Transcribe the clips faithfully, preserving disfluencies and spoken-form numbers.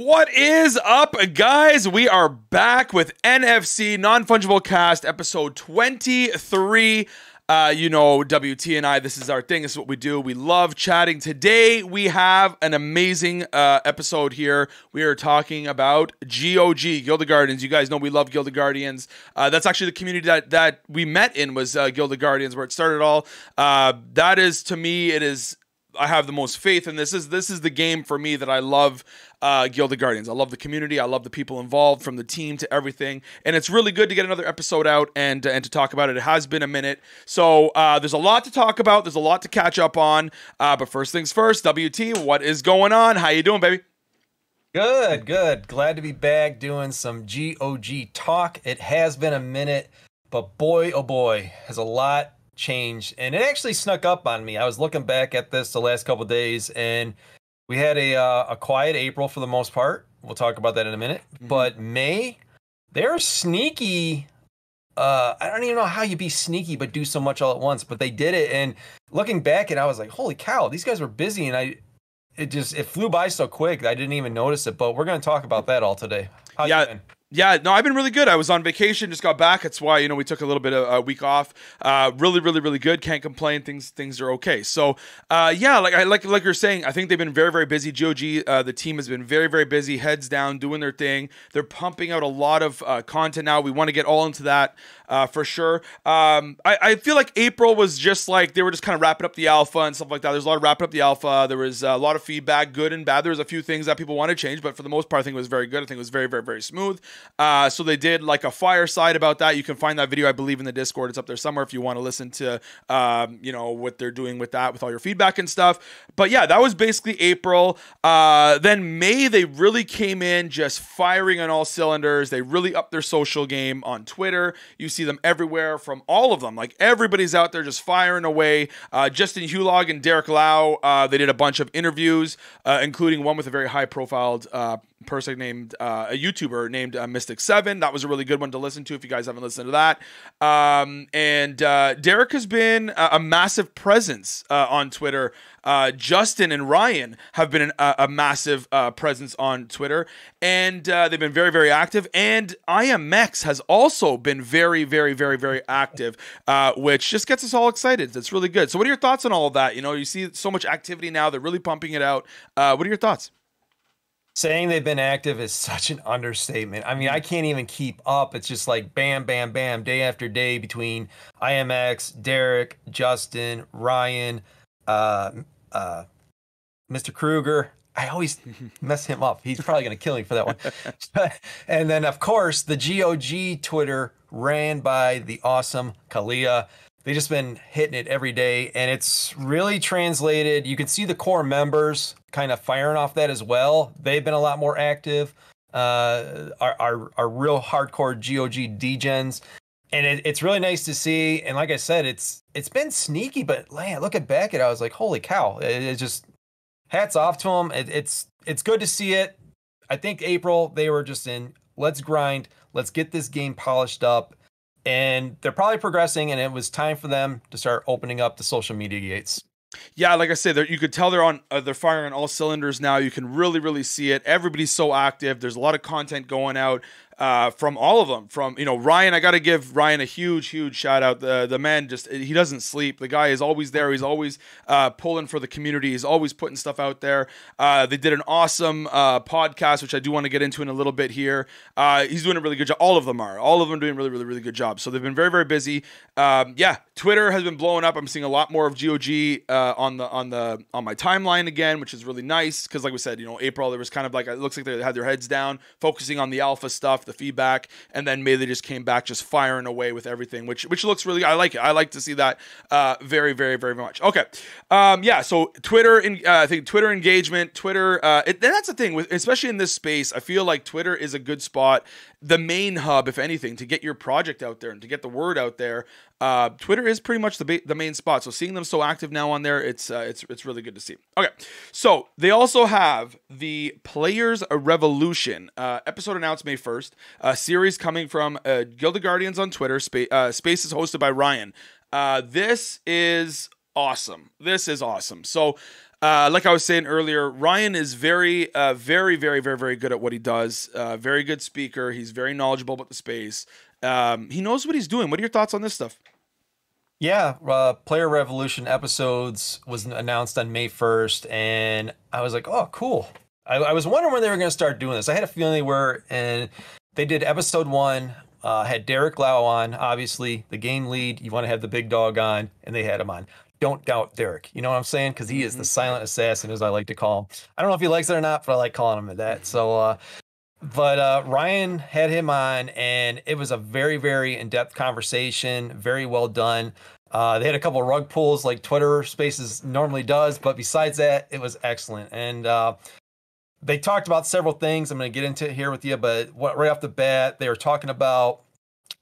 What is up, guys? We are back with N F C Non-Fungible Cast episode twenty-three. Uh, you know, W T and I, this is our thing. This is what we do. We love chatting. Today, we have an amazing uh, episode here. We are talking about G O G, Guild of Guardians. You guys know we love Guild of Guardians. Uh, that's actually the community that, that we met in was uh, Guild of Guardians, where it started all. Uh, that is, to me, it is... I have the most faith in this. Is this is the game for me that I love uh, Guild of Guardians. I love the community. I love the people involved, from the team to everything. And it's really good to get another episode out and uh, and to talk about it. It has been a minute. So uh, there's a lot to talk about. There's a lot to catch up on. Uh, but first things first, W T, what is going on? How you doing, baby? Good, good. Glad to be back doing some G O G talk. It has been a minute, but boy, oh boy, has a lot changed, and it actually snuck up on me. I was looking back at this the last couple of days, and we had a uh, a quiet April for the most part. We'll talk about that in a minute. Mm-hmm. But May, they're sneaky. Uh, I don't even know how you be sneaky, but do so much all at once. But they did it, and looking back, and I was like, "Holy cow, these guys were busy!" And I, it just it flew by so quick that I didn't even notice it. But we're gonna talk about that all today. How yeah. You been? Yeah, no, I've been really good. I was on vacation, just got back. That's why, you know, we took a little bit of a week off. Uh, really, really, really good. Can't complain. Things things are okay. So, uh, yeah, like I like like you're saying, I think they've been very, very busy. G O G, uh, the team has been very, very busy, heads down, doing their thing. They're pumping out a lot of uh, content now. We want to get all into that uh, for sure. Um, I, I feel like April was just like, they were just kind of wrapping up the alpha and stuff like that. There's a lot of wrapping up the alpha. There was a lot of feedback, good and bad. There was a few things that people want to change, but for the most part, I think it was very good. I think it was very, very, very smooth. Uh, so they did like a fireside about that. You can find that video, I believe, in the Discord. It's up there somewhere if you want to listen to, um, you know, what they're doing with that, with all your feedback and stuff. But yeah, that was basically April. Uh, then May, they really came in just firing on all cylinders. They really upped their social game on Twitter. You see them everywhere from all of them. Like everybody's out there just firing away. Uh, Justin Hulog and Derek Lau, uh, they did a bunch of interviews, uh, including one with a very high-profiled uh, person named, uh, a YouTuber named Uh, Mystic seven. That was a really good one to listen to if you guys haven't listened to that. Um, and uh, Derek has been a, a massive presence uh, on Twitter. Uh, Justin and Ryan have been an, a, a massive uh, presence on Twitter, and uh, they've been very, very active. And I M X has also been very, very, very, very active, uh, which just gets us all excited. That's really good. So what are your thoughts on all of that? You know, you see so much activity now. They're really pumping it out. Uh, what are your thoughts? Saying they've been active is such an understatement. I mean, I can't even keep up. It's just like bam, bam, bam, day after day between I M X, Derek, Justin, Ryan, uh, uh, Mister Kruger. I always mess him up. He's probably going to kill me for that one. And then, of course, the G O G Twitter ran by the awesome Kalia. They've just been hitting it every day, and it's really translated. You can see the core members kind of firing off that as well. They've been a lot more active. Uh, our, our, our real hardcore G O G degens, and it, it's really nice to see. And like I said, it's it's been sneaky, but man, looking back at it, I was like, holy cow! It, it just hats off to them. It, it's it's good to see it. I think April they were just in. Let's grind. Let's get this game polished up. And they're probably progressing, and it was time for them to start opening up the social media gates. Yeah, like I said, you could tell they're on uh, they're firing on all cylinders now. You can really, really see it. Everybody's so active. There's a lot of content going out uh, from all of them. From, you know, Ryan, I got to give Ryan a huge, huge shout out. The, the man just, he doesn't sleep. The guy is always there. He's always uh, pulling for the community. He's always putting stuff out there. Uh, they did an awesome uh, podcast, which I do want to get into in a little bit here. Uh, he's doing a really good job. All of them are. All of them doing really, really, really good job. So they've been very, very busy. Um, yeah, Twitter has been blowing up. I'm seeing a lot more of G O G uh, Uh, on the on the on my timeline again, which is really nice because, like we said, you know, April there was kind of like it looks like they had their heads down, focusing on the alpha stuff, the feedback, and then May they just came back just firing away with everything, which which looks really. I like it. I like to see that uh, very very very much. Okay, um, yeah. So Twitter, in, uh, I think Twitter engagement, Twitter. Uh, it, and that's the thing, with, especially in this space. I feel like Twitter is a good spot, the main hub, if anything, to get your project out there and to get the word out there. Uh, Twitter is pretty much the ba the main spot. So seeing them so active now on there, it's uh, it's it's really good to see. Okay, so they also have the Players Revolution uh, episode announced May first. A series coming from uh, Guild of Guardians on Twitter. Spa uh, space is hosted by Ryan. Uh, this is awesome. This is awesome. So Uh, like I was saying earlier, Ryan is very, uh, very, very, very, very good at what he does. Uh, very good speaker. He's very knowledgeable about the space. Um, he knows what he's doing. What are your thoughts on this stuff? Yeah, uh, Player Revolution episodes was announced on May first, and I was like, oh, cool. I, I was wondering when they were going to start doing this. I had a feeling they were, and they did episode one, uh, had Derek Lau on, obviously, the game lead. You want to have the big dog on, and they had him on. Don't doubt Derek. You know what I'm saying? Because he is the silent assassin, as I like to call him. I don't know if he likes it or not, but I like calling him that. So, uh, but uh, Ryan had him on, and it was a very, very in-depth conversation. Very well done. Uh, they had a couple of rug pulls like Twitter Spaces normally does, but besides that, it was excellent. And uh, they talked about several things. I'm going to get into it here with you, but what, right off the bat, they were talking about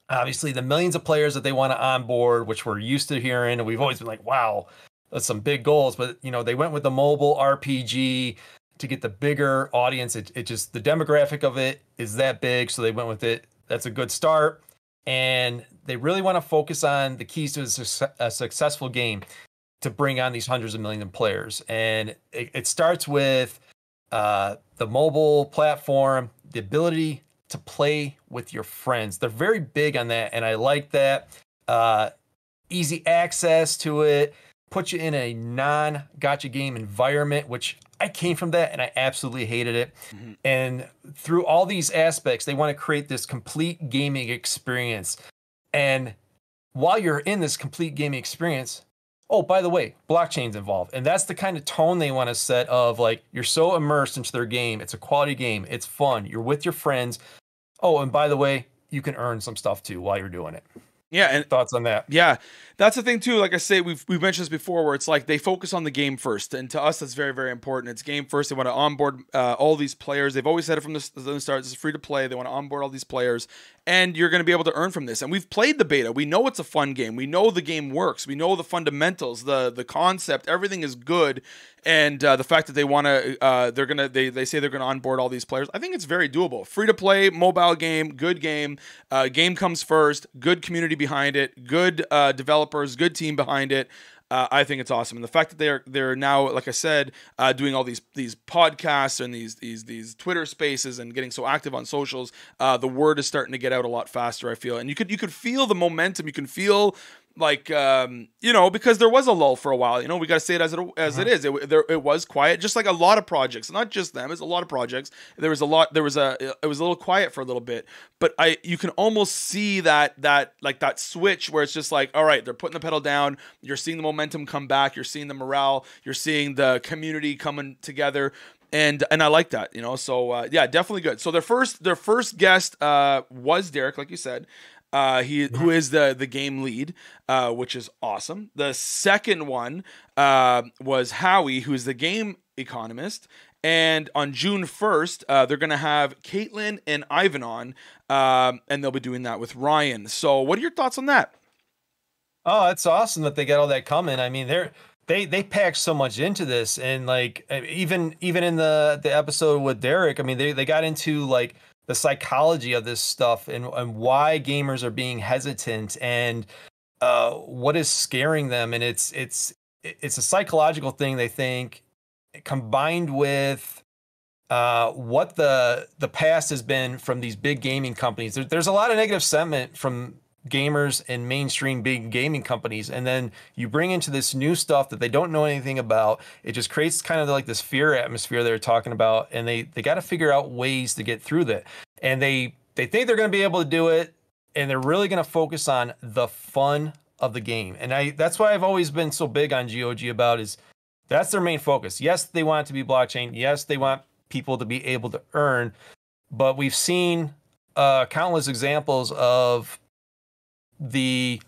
obviously the millions of players that they want to onboard, which we're used to hearing, and we've always been like, wow, that's some big goals. But, you know, they went with the mobile R P G to get the bigger audience. It, it just, the demographic of it is that big, so they went with it. That's a good start. And they really want to focus on the keys to a, su a successful game to bring on these hundreds of millions of players. And it, it starts with uh, the mobile platform, the ability to play with your friends. They're very big on that, and I like that. Uh, easy access to it, put you in a non-gotcha game environment, which I came from that, and I absolutely hated it. Mm-hmm. And through all these aspects, they want to create this complete gaming experience. And while you're in this complete gaming experience, oh, by the way, blockchain's involved. And that's the kind of tone they want to set of, like, you're so immersed into their game. It's a quality game. It's fun. You're with your friends. Oh, and by the way, you can earn some stuff, too, while you're doing it. Yeah. And thoughts on that? Yeah. That's the thing, too. Like I say, we've, we've mentioned this before, where it's like they focus on the game first. And to us, that's very, very important. It's game first. They want to onboard uh, all these players. They've always said it from the, the start. This is free to play. They want to onboard all these players. And you're going to be able to earn from this. And we've played the beta. We know it's a fun game. We know the game works. We know the fundamentals, the the concept. Everything is good. And uh, the fact that they want to, uh, they're gonna, they they say they're gonna onboard all these players. I think it's very doable. Free to play mobile game, good game. Uh, game comes first. Good community behind it. Good uh, developers. Good team behind it. Uh, I think it's awesome, and the fact that they're they're now, like I said, uh, doing all these these podcasts and these these these Twitter Spaces and getting so active on socials, uh, the word is starting to get out a lot faster, I feel, and you could you could feel the momentum, you can feel. Like, um, you know, because there was a lull for a while, you know, we got to say it as it, as it is. It, there, it was quiet, just like a lot of projects, not just them. It's a lot of projects. There was a lot, there was a, it was a little quiet for a little bit, but I, you can almost see that, that like that switch where it's just like, all right, they're putting the pedal down. You're seeing the momentum come back. You're seeing the morale, you're seeing the community coming together. And, and I like that, you know, so, uh, yeah, definitely good. So their first, their first guest, uh, was Derek, like you said. Uh, he who is the the game lead, uh, which is awesome. The second one uh, was Howie, who is the game economist. And on June first, uh, they're going to have Caitlin and Ivan on, um, and they'll be doing that with Ryan. So, what are your thoughts on that? Oh, it's awesome that they got all that coming. I mean, they're they they packed so much into this, and like even even in the the episode with Derek, I mean, they they got into like. The psychology of this stuff and, and why gamers are being hesitant and uh, what is scaring them. And it's, it's, it's a psychological thing. They think combined with uh, what the, the past has been from these big gaming companies. There, there's a lot of negative sentiment from gamers and mainstream big gaming companies. And then you bring into this new stuff that they don't know anything about. It just creates kind of like this fear atmosphere they were talking about. And they, they got to figure out ways to get through that. And they, they think they're going to be able to do it. And they're really going to focus on the fun of the game. And I, that's why I've always been so big on G O G about is that's their main focus. Yes, they want it to be blockchain. Yes, they want people to be able to earn, but we've seen uh, countless examples of the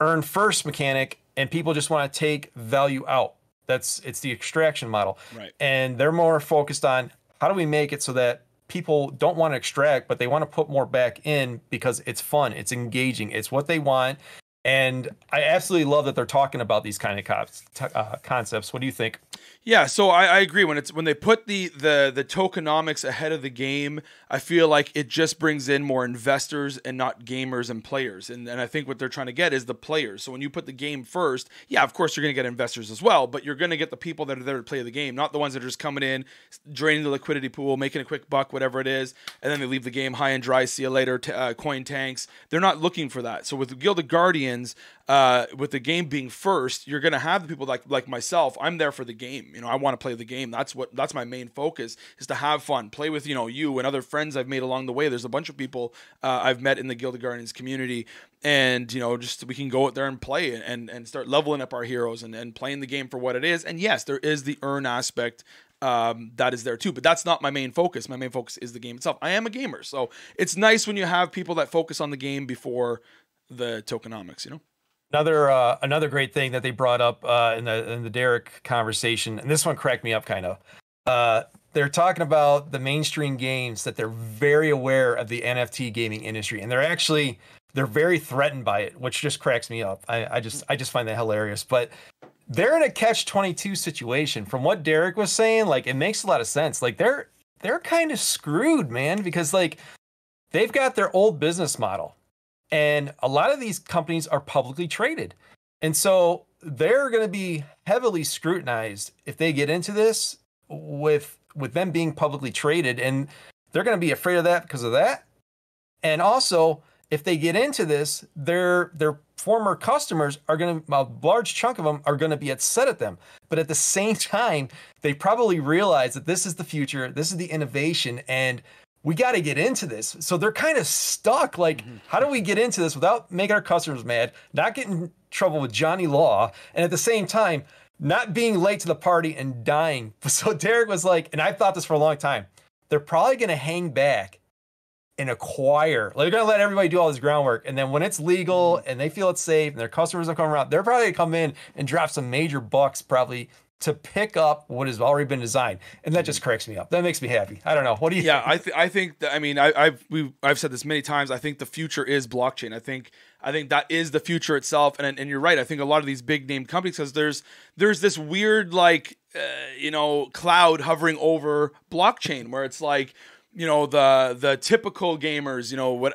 earn first mechanic and people just want to take value out. That's it's the extraction model, right? And they're more focused on how do we make it so that people don't want to extract, but they want to put more back in because it's fun, it's engaging, it's what they want. And I absolutely love that they're talking about these kind of cops, uh, concepts. What do you think? Yeah, so I, I agree. When it's when they put the, the the tokenomics ahead of the game, I feel like it just brings in more investors and not gamers and players. And, and I think what they're trying to get is the players. So when you put the game first, yeah, of course you're going to get investors as well, but you're going to get the people that are there to play the game, not the ones that are just coming in, draining the liquidity pool, making a quick buck, whatever it is, and then they leave the game high and dry, see you later, t uh, coin tanks. They're not looking for that. So with the Guild of Guardians, Uh, with the game being first, you're going to have the people like like myself. I'm there for the game. You know, I want to play the game. That's what that's my main focus, is to have fun, play with, you know, you and other friends I've made along the way. There's a bunch of people uh, I've met in the Guild of Guardians community, and you know, just we can go out there and play and and start leveling up our heroes and and playing the game for what it is. And yes, there is the earn aspect. Um, that is there too, but that's not my main focus. My main focus is the game itself. I am a gamer, so it's nice when you have people that focus on the game before the tokenomics, you know. Another uh, another great thing that they brought up uh, in the in the Derek conversation, and this one cracked me up kind of. Uh, they're talking about the mainstream games that they're very aware of the N F T gaming industry, and they're actually they're very threatened by it, which just cracks me up. I, I just I just find that hilarious, but. They're in a catch twenty-two situation. From what Derek was saying, like, it makes a lot of sense. Like, they're they're kind of screwed, man, because, like, they've got their old business model. And a lot of these companies are publicly traded. And so they're going to be heavily scrutinized if they get into this with, with them being publicly traded. And they're going to be afraid of that because of that. And also, if they get into this, their their former customers are going to, a large chunk of them are going to be upset at them. But at the same time, they probably realize that this is the future, this is the innovation, and we got to get into this. So they're kind of stuck. Like, mm-hmm. how do we get into this without making our customers mad, not getting in trouble with Johnny Law, and at the same time, not being late to the party and dying? So Derek was like, and I've thought this for a long time, they're probably going to hang back and acquire, like, they're gonna let everybody do all this groundwork, and then when it's legal and they feel it's safe and their customers are coming around, they're probably gonna come in and drop some major bucks probably to pick up what has already been designed, and that just cracks me up. That makes me happy. I don't know. What do you? Yeah, think? I th I think that, I mean I, I've we I've said this many times. I think the future is blockchain. I think. I think that is the future itself, and and you're right. I think a lot of these big name companies, because there's there's this weird like uh, you know cloud hovering over blockchain where it's like. You know, the the typical gamers, you know, what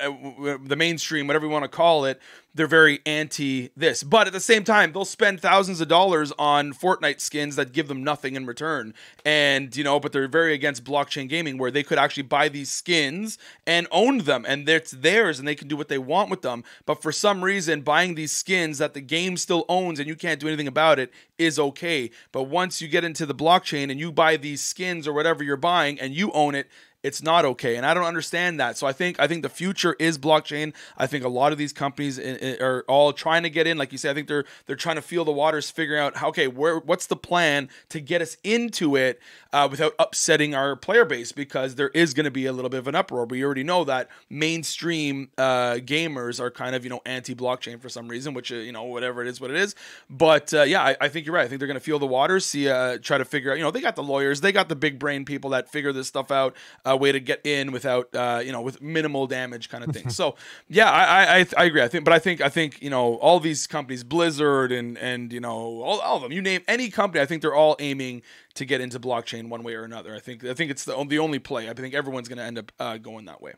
the mainstream, whatever you want to call it, they're very anti this. But at the same time, they'll spend thousands of dollars on Fortnite skins that give them nothing in return. And, you know, but they're very against blockchain gaming, where they could actually buy these skins and own them. And it's theirs, and they can do what they want with them. But for some reason, buying these skins that the game still owns and you can't do anything about it is okay. But once you get into the blockchain and you buy these skins or whatever you're buying and you own it, it's not okay, and I don't understand that. So I think I think the future is blockchain. I think a lot of these companies in, in, are all trying to get in, like you say. I think they're they're trying to feel the waters, figuring out how, okay, where what's the plan to get us into it uh, without upsetting our player base, because there is going to be a little bit of an uproar. But you already know that mainstream uh, gamers are kind of you know anti-blockchain for some reason, which uh, you know whatever it is, what it is. But uh, yeah, I, I think you're right. I think they're going to feel the waters, see, uh, try to figure out. You know, they got the lawyers, they got the big brain people that figure this stuff out. A way to get in without, uh, you know, with minimal damage, kind of thing. So, yeah, I, I I agree. I think, but I think I think you know all these companies, Blizzard and and you know all, all of them. You name any company, I think they're all aiming to get into blockchain one way or another. I think I think it's the the only play. I think everyone's going to end up uh, going that way.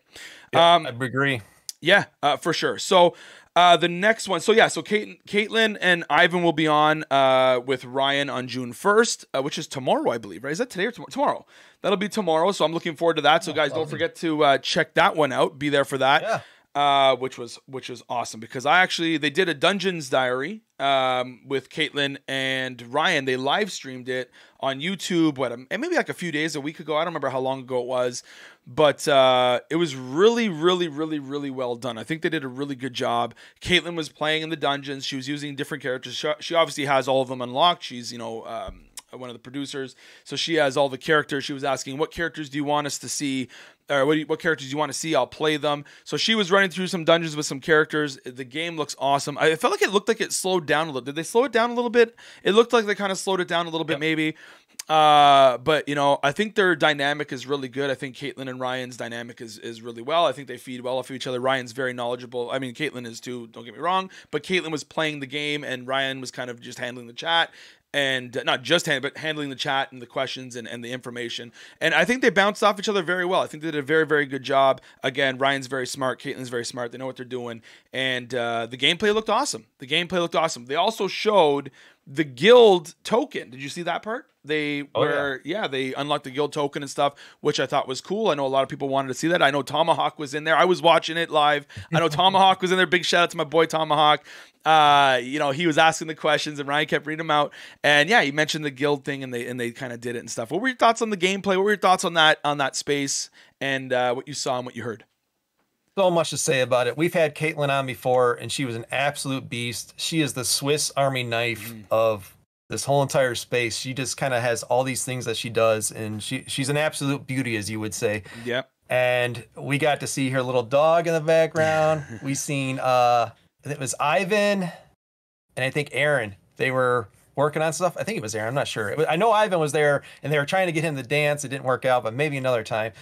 Yeah, um, I agree. Yeah, uh, for sure. So. Uh, the next one, so yeah, so Kate, Caitlin and Ivan will be on uh, with Ryan on June first, uh, which is tomorrow, I believe, right? Is that today or tomorrow? Tomorrow. That'll be tomorrow, so I'm looking forward to that. So guys, don't forget to uh, check that one out. Be there for that. Yeah. Uh, which was which was awesome, because I actually they did a Dungeons Diary um, with Caitlin and Ryan. They live streamed it on YouTube, what and maybe like a few days, a week ago. I don't remember how long ago it was, but uh, it was really, really, really, really well done. I think they did a really good job. Caitlin was playing in the dungeons. She was using different characters. She obviously has all of them unlocked. She's you know. Um, one of the producers. So she has all the characters. She was asking, what characters do you want us to see? Or what, do you, what characters do you want to see? I'll play them. So she was running through some dungeons with some characters. The game looks awesome. I felt like it looked like it slowed down a little. Did they slow it down a little bit? It looked like they kind of slowed it down a little bit, yep. maybe. Uh, but, you know, I think their dynamic is really good. I think Caitlin and Ryan's dynamic is, is really well. I think they feed well off of each other. Ryan's very knowledgeable. I mean, Caitlin is too, don't get me wrong. But Caitlin was playing the game, and Ryan was kind of just handling the chat. And not just hand, but handling the chat and the questions and, and the information. And I think they bounced off each other very well. I think they did a very, very good job. Again, Ryan's very smart. Caitlin's very smart. They know what they're doing. And uh, the gameplay looked awesome. The gameplay looked awesome. They also showed the guild token. Did you see that part? They oh, were, yeah. yeah, they unlocked the guild token and stuff, which I thought was cool. I know a lot of people wanted to see that. I know Tomahawk was in there. I was watching it live. I know Tomahawk was in there. Big shout out to my boy Tomahawk. Uh, you know, he was asking the questions and Ryan kept reading them out. And yeah, he mentioned the guild thing and they and they kind of did it and stuff. What were your thoughts on the gameplay? What were your thoughts on that on that space and uh, what you saw and what you heard? So much to say about it. We've had Caitlin on before, and she was an absolute beast. She is the Swiss Army knife mm. of this whole entire space. She just kind of has all these things that she does, and she she's an absolute beauty, as you would say. Yep. And we got to see her little dog in the background. We seen uh, it was Ivan, and I think Aaron. They were working on stuff. I think it was Aaron. I'm not sure. It was, I know Ivan was there, and they were trying to get him to dance. It didn't work out, but maybe another time.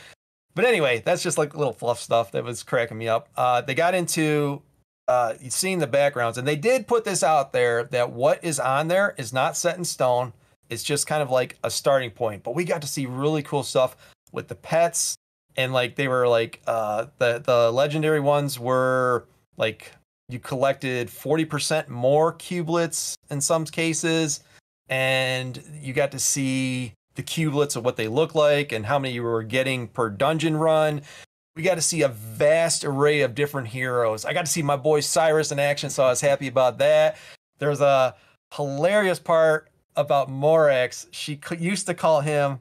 But anyway, that's just like little fluff stuff that was cracking me up. Uh, they got into. Uh, you've seen the backgrounds, and they did put this out there that what is on there is not set in stone. It's just kind of like a starting point, but we got to see really cool stuff with the pets, and like they were like uh, the, the legendary ones were like you collected forty percent more cubelets in some cases, and you got to see the cubelets of what they look like and how many you were getting per dungeon run. We got to see a vast array of different heroes. I got to see my boy Cyrus in action, so I was happy about that. There's a hilarious part about Morax. She used to call him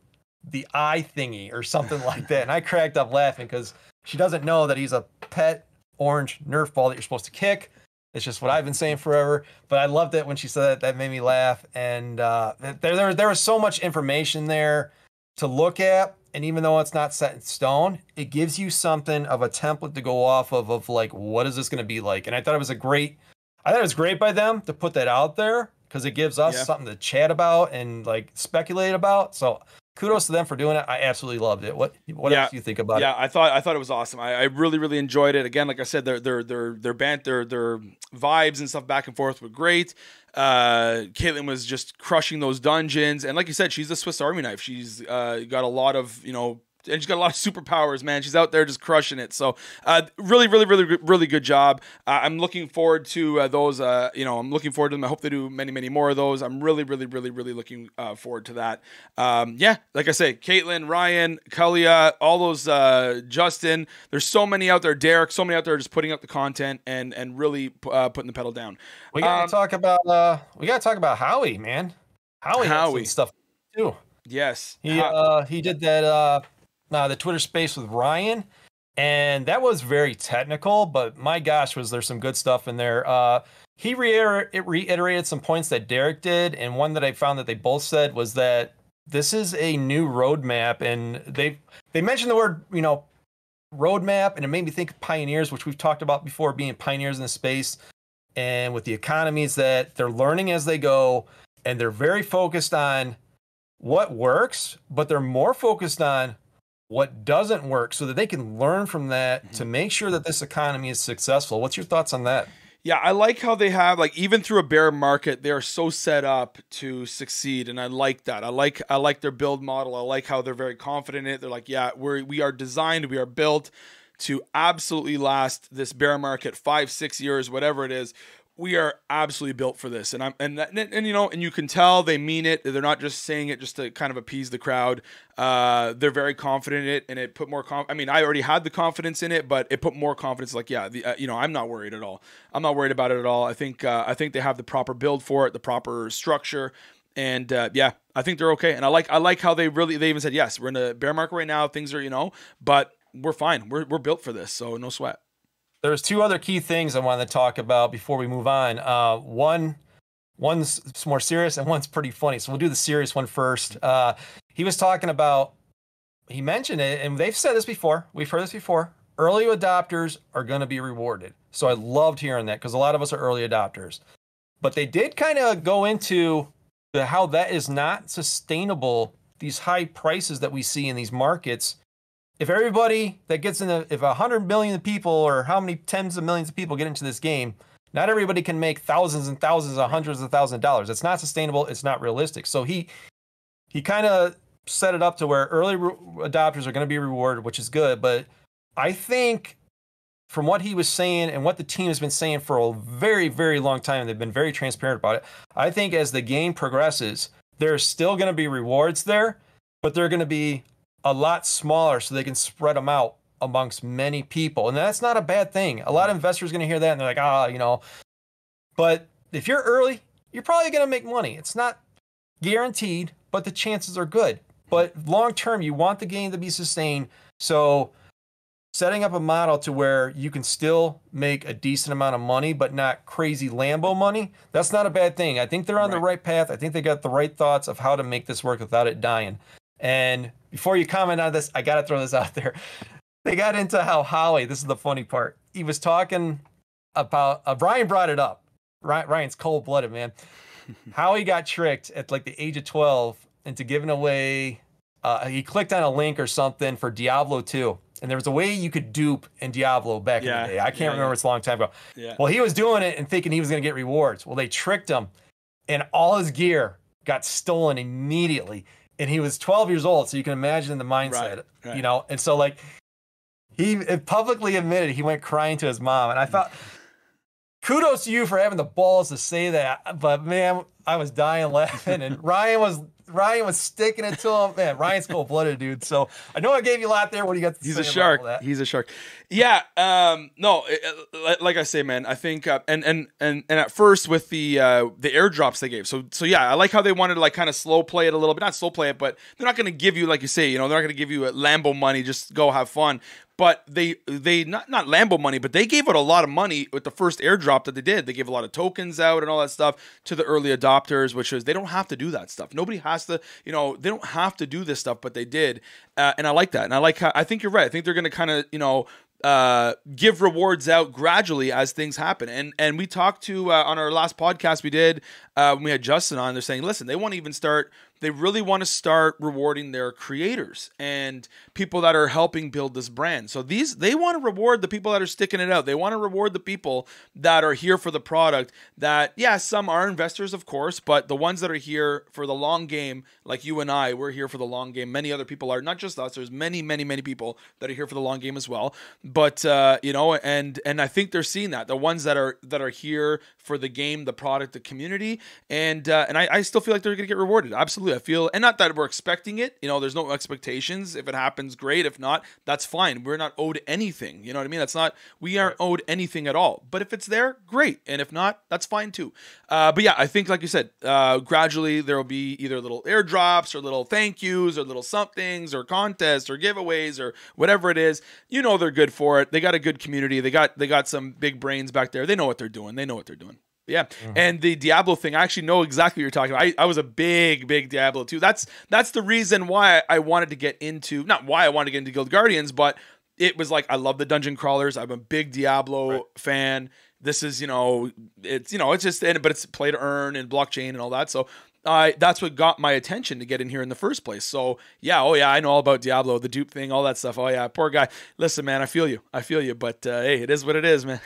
the eye thingy or something like that, and I cracked up laughing because she doesn't know that he's a pet orange Nerf ball that you're supposed to kick. It's just what I've been saying forever, but I loved it when she said that. That made me laugh, and uh, there, there, there was so much information there to look at. And even though it's not set in stone, it gives you something of a template to go off of, of like, what is this going to be like? And I thought it was a great, I thought it was great by them to put that out there because it gives us yeah. something to chat about and like speculate about. So kudos to them for doing it. I absolutely loved it. What what yeah. else do you think about yeah, it? Yeah, I thought I thought it was awesome. I, I really really enjoyed it. Again, like I said, their their their their banter, their vibes and stuff back and forth were great. Uh, Caitlin was just crushing those dungeons, and like you said, she's the Swiss Army knife. She's uh, got a lot of you know. And she's got a lot of superpowers, man. She's out there just crushing it. So uh, really, really, really, really good job. Uh, I'm looking forward to uh, those. Uh, you know, I'm looking forward to them. I hope they do many, many more of those. I'm really, really, really, really looking uh, forward to that. Um, yeah, like I say, Caitlin, Ryan, Kalia, all those, uh, Justin. There's so many out there. Derek, so many out there just putting up the content and and really uh, putting the pedal down. We gotta um, talk about. Uh, we gotta talk about Howie, man. Howie, Howie has some stuff too. Yes, he uh, he did that. Uh, Uh, the Twitter space with Ryan, and that was very technical, but my gosh, was there some good stuff in there. Uh, he reiter it reiterated some points that Derek did, and one that I found that they both said was that this is a new roadmap, and they they mentioned the word, you know, roadmap, and it made me think of pioneers, which we've talked about before, being pioneers in the space, and with the economies that they're learning as they go, and they're very focused on what works, but they're more focused on what doesn't work so that they can learn from that to make sure that this economy is successful. What's your thoughts on that? Yeah, I like how they have, like, even through a bear market, they are so set up to succeed, and I like that. I like I like their build model. I like how they're very confident in it. They're like, yeah, we're, we are designed, we are built to absolutely last this bear market, five, six years, whatever it is. We are absolutely built for this, and I'm and that, and, and you know, and you can tell they mean it. They're not just saying it just to kind of appease the crowd. Uh, they're very confident in it, and it put more. Conf I mean, I already had the confidence in it, but it put more confidence. Like, yeah, the, uh, you know, I'm not worried at all. I'm not worried about it at all. I think uh, I think they have the proper build for it, the proper structure, and uh, yeah, I think they're okay. And I like I like how they really they even said yes, we're in a bear market right now. Things are you know, but we're fine. We're we're built for this, so no sweat. There's two other key things I wanted to talk about before we move on. Uh, one One's more serious and one's pretty funny. So we'll do the serious one first. Uh, he was talking about, he mentioned it, and they've said this before. We've heard this before. Early adopters are going to be rewarded. So I loved hearing that because a lot of us are early adopters. But they did kind of go into the, how that is not sustainable, these high prices that we see in these markets. If everybody that gets in, the, if one hundred million people or how many tens of millions of people get into this game, not everybody can make thousands and thousands of hundreds of thousands of dollars. It's not sustainable. It's not realistic. So he he kind of set it up to where early adopters are going to be rewarded, which is good. But I think from what he was saying and what the team has been saying for a very, very long time, they've been very transparent about it. I think as the game progresses, there's still going to be rewards there, but they're going to be a lot smaller so they can spread them out amongst many people. And that's not a bad thing. A lot of investors are going to hear that and they're like, ah, you know, but if you're early, you're probably going to make money. It's not guaranteed, but the chances are good. But long-term, you want the game to be sustained. So setting up a model to where you can still make a decent amount of money, but not crazy Lambo money, that's not a bad thing. I think they're on right. the right path. I think they got the right thoughts of how to make this work without it dying. And before you comment on this, I got to throw this out there. They got into how Howie, this is the funny part, he was talking about, uh, Brian brought it up. Ryan, Ryan's cold-blooded, man. Howie got tricked at like the age of twelve into giving away, uh, he clicked on a link or something for Diablo two. And there was a way you could dupe in Diablo back yeah, in the day. I can't yeah, remember. Yeah. It's a long time ago. Yeah. Well, he was doing it and thinking he was going to get rewards. Well, they tricked him, and all his gear got stolen immediately. And he was twelve years old, so you can imagine the mindset, right, right. you know. And so, like, he publicly admitted he went crying to his mom. And I thought, kudos to you for having the balls to say that. But, man, I was dying laughing, and Ryan was... Ryan was sticking it to him. Man, Ryan's cold-blooded, dude. So I know I gave you a lot there. What do you got to He's say? He's a shark. About that? He's a shark. Yeah. Um, no, it, like I say, man, I think, uh, and, and, and, and at first with the, uh, the airdrops they gave. So, so yeah, I like how they wanted to like kind of slow play it a little bit, not slow play it, but they're not going to give you, like you say, you know, they're not going to give you Lambo money. Just go have fun. But they, they not not Lambo money, but they gave out a lot of money with the first airdrop that they did. They gave a lot of tokens out and all that stuff to the early adopters, which is they don't have to do that stuff. Nobody has to, you know, they don't have to do this stuff, but they did. Uh, and I like that. And I like how, I think you're right. I think they're going to kind of, you know, uh give rewards out gradually as things happen. And and we talked to uh, on our last podcast we did uh when we had Justin on, they're saying, listen, they want to even start they really want to start rewarding their creators and people that are helping build this brand. So these they want to reward the people that are sticking it out. They want to reward the people that are here for the product, that yeah, some are investors of course, but the ones that are here for the long game, like you and I, we're here for the long game. Many other people are, not just us. There's many, many, many people that are here for the long game as well. But uh, you know, and and I think they're seeing that the ones that are that are here for the game, the product, the community, and uh, and I, I still feel like they're gonna get rewarded. Absolutely, I feel, and not that we're expecting it. You know, there's no expectations. If it happens, great. If not, that's fine. We're not owed anything. You know what I mean? That's not we aren't owed anything at all. But if it's there, great. And if not, that's fine too. Uh, but yeah, I think like you said, uh, gradually there will be either little airdrops or little thank yous or little somethings or contests or giveaways or whatever it is. You know, they're good for it. They got a good community. They got they got some big brains back there. They know what they're doing. They know what they're doing. Yeah. Mm-hmm. And the Diablo thing, I actually know exactly what you're talking about. I, I was a big, big Diablo two. That's that's the reason why I wanted to get into, not why I wanted to get into Guild Guardians, but it was like, I love the dungeon crawlers. I'm a big Diablo right. fan. This is, you know, it's, you know, it's just, but it's play to earn and blockchain and all that. So Uh, that's what got my attention to get in here in the first place. So yeah, oh yeah, I know all about Diablo, the dupe thing, all that stuff. Oh yeah, poor guy. Listen, man, I feel you. I feel you. But uh, hey, it is what it is, man.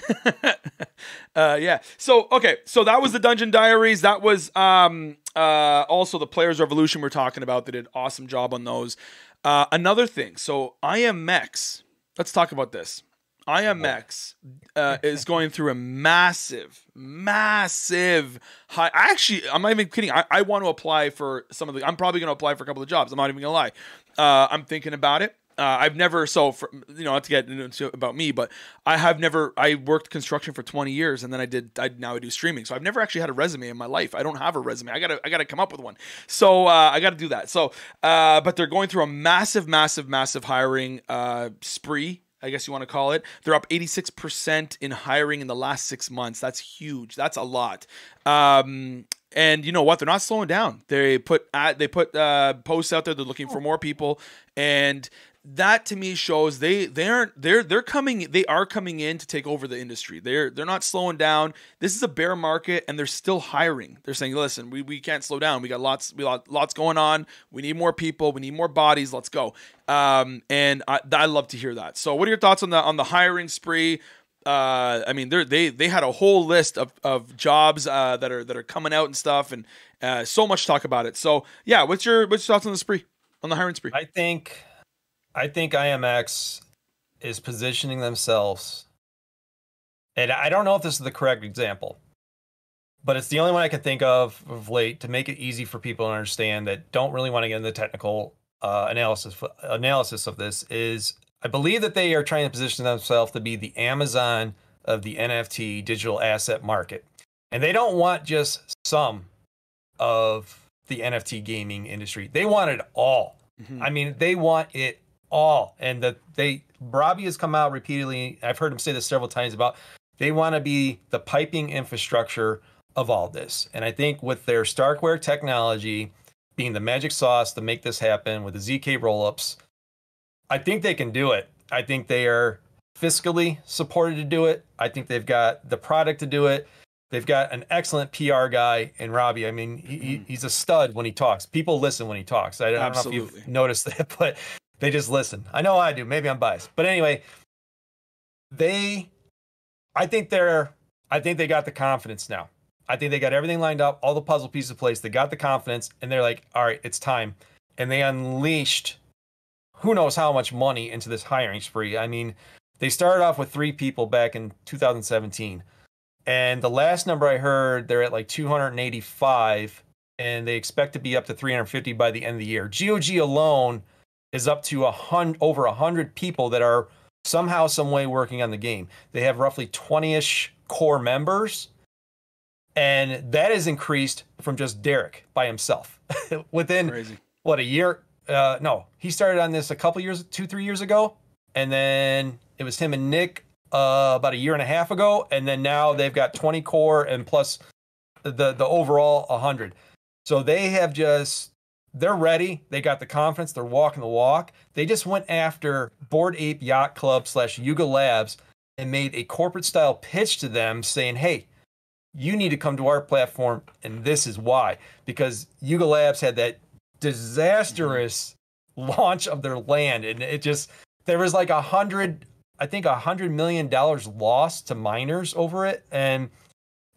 uh, yeah. So okay, so that was the Dungeon Diaries. That was um, uh, also the Players Revolution we're talking about. They did an awesome job on those. Uh, another thing. So I M X. Let's talk about this. I M X uh, is going through a massive, massive high. Actually, I'm not even kidding. I, I want to apply for some of the, I'm probably going to apply for a couple of jobs. I'm not even gonna lie. Uh, I'm thinking about it. Uh, I've never, so for, you know, not to get into about me, but I have never, I worked construction for twenty years and then I did, I now I do streaming. So I've never actually had a resume in my life. I don't have a resume. I gotta, I gotta come up with one. So, uh, I gotta do that. So, uh, but they're going through a massive, massive, massive hiring, uh, spree. I guess you want to call it. They're up eighty-six percent in hiring in the last six months. That's huge. That's a lot. Um, and you know what? They're not slowing down. They put ad, they put uh, posts out there. They're looking for more people, and that to me shows they they aren't they're they're coming they are coming in to take over the industry. They're they're not slowing down. This is a bear market, and they're still hiring. They're saying, listen, we we can't slow down. We got lots we got lots going on. We need more people. We need more bodies. Let's go. Um, and I I love to hear that. So, what are your thoughts on the on the hiring spree? Uh, I mean, they they they had a whole list of of jobs uh, that are that are coming out and stuff, and uh, so much talk about it. So yeah, what's your what's your thoughts on the spree, on the hiring spree? I think, I think I M X is positioning themselves, and I don't know if this is the correct example, but it's the only one I could think of of late to make it easy for people to understand that don't really want to get into the technical uh, analysis analysis of this is. I believe that they are trying to position themselves to be the Amazon of the N F T digital asset market. And they don't want just some of the N F T gaming industry. They want it all. Mm-hmm. I mean, they want it all. And that they, Robbie has come out repeatedly. I've heard him say this several times about they want to be the piping infrastructure of all this. And I think with their Starkware technology being the magic sauce to make this happen with the Z K rollups, I think they can do it. I think they are fiscally supported to do it. I think they've got the product to do it. They've got an excellent P R guy in Robbie. I mean, he, mm-hmm. he's a stud when he talks. People listen when he talks. I don't Absolutely. know if you've noticed that, but they just listen. I know I do. Maybe I'm biased. But anyway, they, I think they're, I think they got the confidence now. I think they got everything lined up, all the puzzle pieces in place. They got the confidence, and they're like, all right, it's time. And they unleashed who knows how much money into this hiring spree. I mean, they started off with three people back in two thousand seventeen. And the last number I heard, they're at like two hundred eighty-five, and they expect to be up to three hundred fifty by the end of the year. G O G alone is up to a hundred, over one hundred people that are somehow, some way working on the game. They have roughly twenty-ish core members, and that is increased from just Derek by himself. Within, Crazy. what, a year? Uh, no, he started on this a couple years, two, three years ago. And then it was him and Nick uh, about a year and a half ago. And then now they've got twenty core and plus the, the overall one hundred. So they have just, they're ready. They got the confidence. They're walking the walk. They just went after Bored Ape Yacht Club slash Yuga Labs and made a corporate style pitch to them saying, hey, you need to come to our platform. And this is why, because Yuga Labs had that disastrous launch of their land, and it just, there was like a hundred I think a hundred million dollars lost to miners over it, and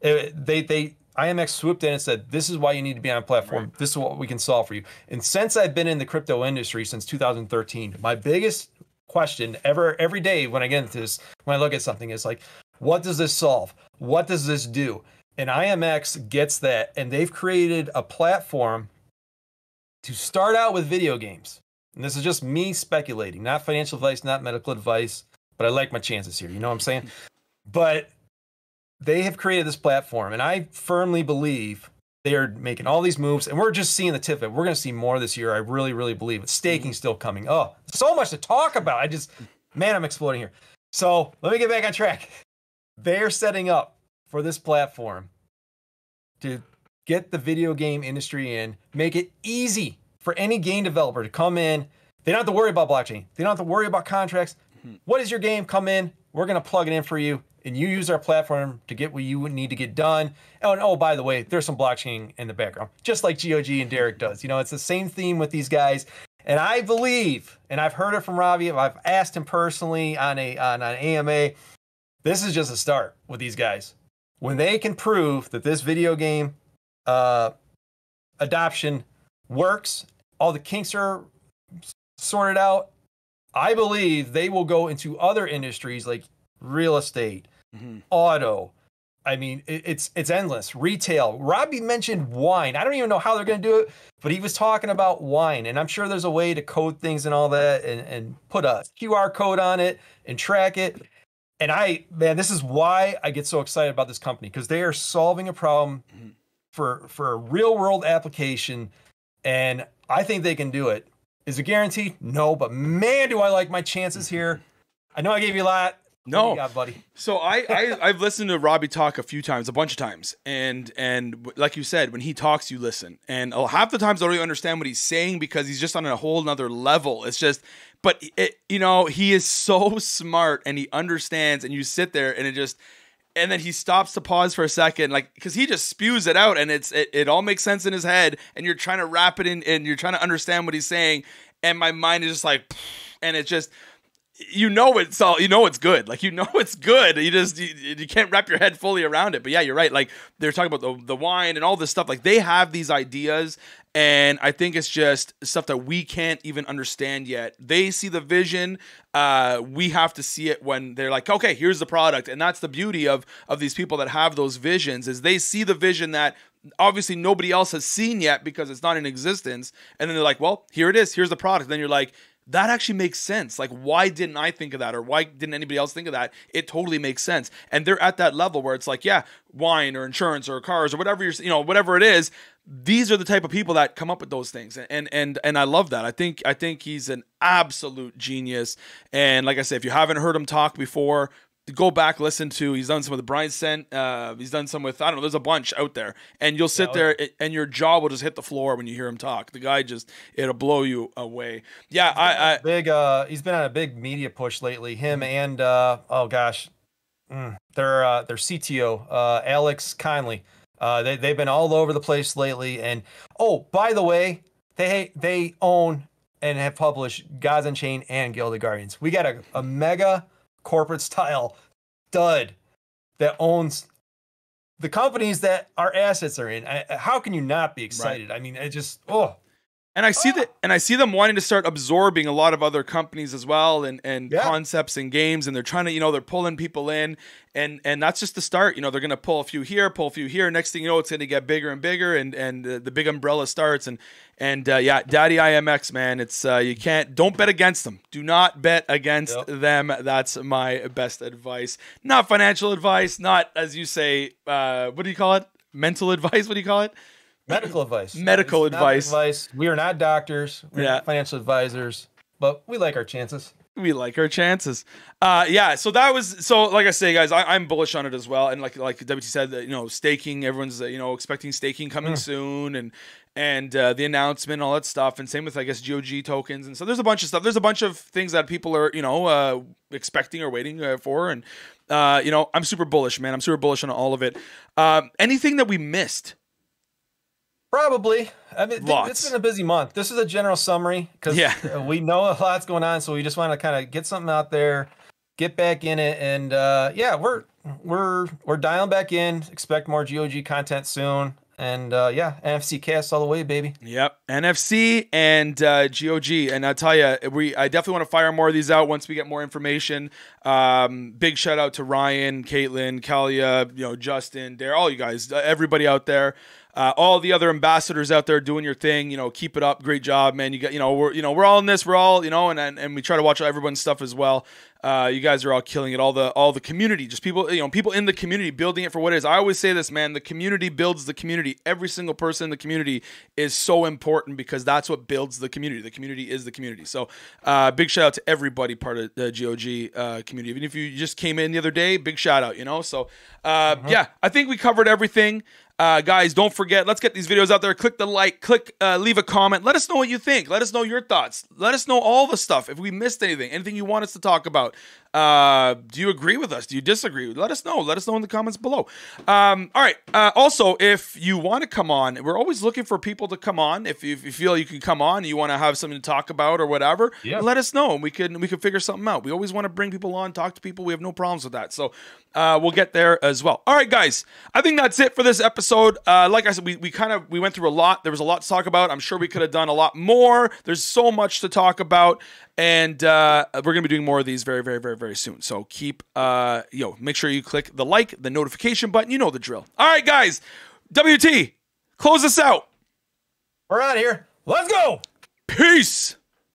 it, they they I M X swooped in and said, this is why you need to be on a platform, right. This is what we can solve for you. And since I've been in the crypto industry since two thousand thirteen, my biggest question ever every day when I get into this, when I look at something, is like, what does this solve, what does this do? And I M X gets that, and they've created a platform to start out with video games. And this is just me speculating, not financial advice, not medical advice, but I like my chances here, you know what I'm saying? But they have created this platform, and I firmly believe they are making all these moves, and we're just seeing the tip of it. We're gonna see more this year, I really, really believe it. Staking's still coming. Oh, so much to talk about. I just, man, I'm exploding here. So let me get back on track. They're setting up for this platform to get the video game industry in, make it easy for any game developer to come in. They don't have to worry about blockchain. They don't have to worry about contracts. Mm-hmm. What is your game? Come in. We're going to plug it in for you, and you use our platform to get what you need to get done. Oh, and oh, by the way, there's some blockchain in the background, just like G O G and Derek does. You know, it's the same theme with these guys. And I believe, and I've heard it from Robbie, I've asked him personally on, a, on an A M A, this is just a start with these guys. When they can prove that this video game uh adoption works, all the kinks are sorted out, I believe they will go into other industries like real estate, mm-hmm. auto. I mean, it, it's it's endless. Retail. Robbie mentioned wine. I don't even know how they're going to do it, but he was talking about wine, and I'm sure there's a way to code things and all that, and and put a Q R code on it and track it. And I, man, this is why I get so excited about this company, because they are solving a problem mm-hmm. for for a real world application, and I think they can do it. Is it guaranteed? No, but man, do I like my chances here. I know I gave you a lot. No, you got, buddy. So I, I I've listened to Robbie talk a few times, a bunch of times, and and like you said, when he talks, you listen, and half the times I don't really understand what he's saying because he's just on a whole nother level. It's just, but it, you know, he is so smart and he understands, and you sit there and it just, and then he stops to pause for a second, like because he just spews it out, and it's it, it all makes sense in his head, and you're trying to wrap it in, and you're trying to understand what he's saying, and my mind is just like, and it just. You know it's all. You know it's good. Like you know it's good. You just you, you can't wrap your head fully around it. But yeah, you're right. Like they're talking about the the wine and all this stuff. Like they have these ideas, and I think it's just stuff that we can't even understand yet. They see the vision. Uh, we have to see it when they're like, okay, here's the product, and that's the beauty of of these people that have those visions is they see the vision that. Obviously nobody else has seen yet because it's not in existence, and then they're like, well, here it is, here's the product, and then you're like, that actually makes sense. Like, why didn't I think of that, or why didn't anybody else think of that? It totally makes sense. And they're at that level where it's like, yeah, wine or insurance or cars or whatever you're, you know, whatever it is, these are the type of people that come up with those things, and and and I love that. I think I think he's an absolute genius. And like I said, if you haven't heard him talk before, go back, listen to. He's done some with Brian Sent. Uh, he's done some with, I don't know, there's a bunch out there. And you'll sit there and your jaw will just hit the floor when you hear him talk. The guy just, it'll blow you away. Yeah, he's I. I big. Uh, he's been on a big media push lately. Him and, uh, oh gosh, mm, their, uh, their C T O, uh, Alex Conley. Uh, they, they've been all over the place lately. And, oh, by the way, they they own and have published Gods Unchained and Guild of Guardians. We got a, a mega... corporate style dud that owns the companies that our assets are in. I, how can you not be excited? Right. I mean, I just, oh, and I see ah. that, and I see them wanting to start absorbing a lot of other companies as well, and, and yeah. concepts and games. And they're trying to, you know, they're pulling people in, and, and that's just the start. You know, they're going to pull a few here, pull a few here. Next thing you know, it's going to get bigger and bigger, and, and uh, the big umbrella starts. And, and, uh, yeah, Daddy I M X, man, it's, uh, you can't, don't bet against them. Do not bet against yep. them. That's my best advice. Not financial advice, not, as you say, uh, what do you call it? Mental advice. What do you call it? Medical advice. Medical advice. advice. We are not doctors. We're yeah. not financial advisors, but we like our chances. We like our chances. Uh, yeah. So that was, so like I say, guys, I, I'm bullish on it as well. And like, like W T said, that, you know, staking, everyone's, you know, expecting staking coming mm. soon, and, and, uh, the announcement, all that stuff. And same with, I guess, G O G tokens. And so there's a bunch of stuff. There's a bunch of things that people are, you know, uh, expecting or waiting uh, for. And, uh, you know, I'm super bullish, man. I'm super bullish on all of it. Um, anything that we missed? Probably. I mean, th it's been a busy month. This is a general summary because yeah. we know a lot's going on, so we just want to kind of get something out there, get back in it, and uh, yeah, we're we're we're dialing back in. Expect more G O G content soon, and uh, yeah, N F C cast all the way, baby. Yep, N F C and uh, G O G, and I tell you, we I definitely want to fire more of these out once we get more information. Um, big shout out to Ryan, Caitlin, Kalia, you know, Justin, Derek, all you guys, everybody out there. Uh, all the other ambassadors out there doing your thing, you know, keep it up. Great job, man. You got, you know, we're, you know, we're all in this, we're all, you know, and, and, and we try to watch everyone's stuff as well. Uh, you guys are all killing it. All the, all the community, just people, you know, people in the community building it for what it is. I always say this, man, the community builds the community. Every single person in the community is so important because that's what builds the community. The community is the community. So, uh, big shout out to everybody part of the G O G, uh, community. Even if you just came in the other day, big shout out, you know? So, uh, mm-hmm. yeah, I think we covered everything. Uh, guys, don't forget, let's get these videos out there. Click the like, click, uh, leave a comment. Let us know what you think. Let us know your thoughts. Let us know all the stuff. If we missed anything, anything you want us to talk about. Uh, do you agree with us? Do you disagree? Let us know. Let us know in the comments below. Um, all right. Uh, also, if you want to come on, we're always looking for people to come on. If you, if you feel you can come on, you want to have something to talk about or whatever, yeah. let us know. And we can, we can figure something out. We always want to bring people on, talk to people. We have no problems with that. So, uh, we'll get there as well. All right, guys, I think that's it for this episode. Uh, like I said, we, we kind of, we went through a lot. There was a lot to talk about. I'm sure we could have done a lot more. There's so much to talk about. And uh, we're going to be doing more of these very, very, very, very soon. So keep, uh, yo, make sure you click the like, the notification button. You know the drill. All right, guys. W T, close us out. We're out of here. Let's go. Peace.